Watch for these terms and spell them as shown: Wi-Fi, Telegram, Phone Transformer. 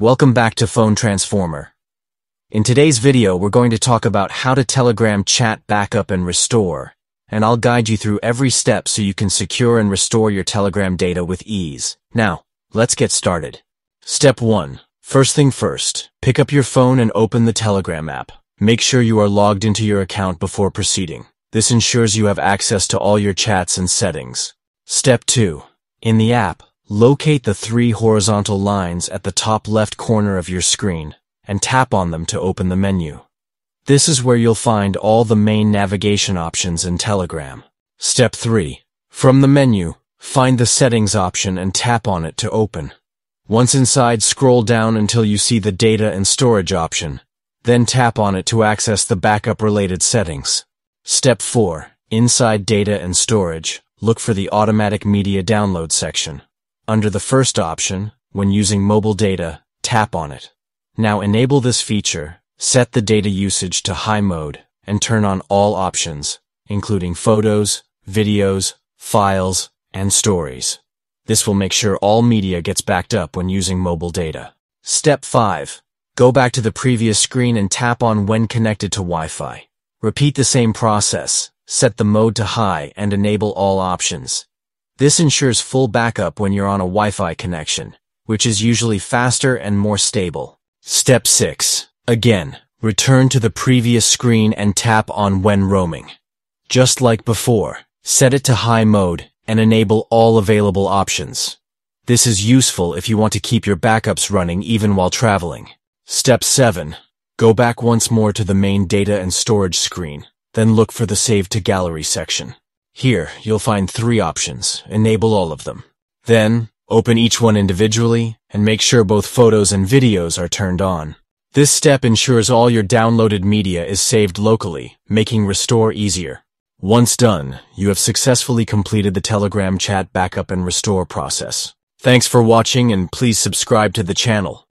Welcome back to Phone Transformer. In today's video, we're going to talk about how to Telegram chat backup and restore, and I'll guide you through every step so you can secure and restore your Telegram data with ease. Now, let's get started. Step 1. First thing first, pick up your phone and open the Telegram app. Make sure you are logged into your account before proceeding. This ensures you have access to all your chats and settings. Step 2. In the app, locate the three horizontal lines at the top left corner of your screen and tap on them to open the menu. This is where you'll find all the main navigation options in Telegram. Step 3. From the menu, find the settings option and tap on it to open. Once inside, scroll down until you see the data and storage option, then tap on it to access the backup related settings. Step 4. Inside data and storage, look for the automatic media download section. Under the first option, when using mobile data, tap on it. Now enable this feature, set the data usage to high mode, and turn on all options, including photos, videos, files, and stories. This will make sure all media gets backed up when using mobile data. Step 5. Go back to the previous screen and tap on when connected to Wi-Fi. Repeat the same process, set the mode to high, and enable all options. This ensures full backup when you're on a Wi-Fi connection, which is usually faster and more stable. Step 6. Again, return to the previous screen and tap on when roaming. Just like before, set it to high mode and enable all available options. This is useful if you want to keep your backups running even while traveling. Step 7. Go back once more to the main data and storage screen, then look for the Save to Gallery section. Here, you'll find three options. Enable all of them. Then, open each one individually, and make sure both photos and videos are turned on. This step ensures all your downloaded media is saved locally, making restore easier. Once done, you have successfully completed the Telegram chat backup and restore process. Thanks for watching, and please subscribe to the channel.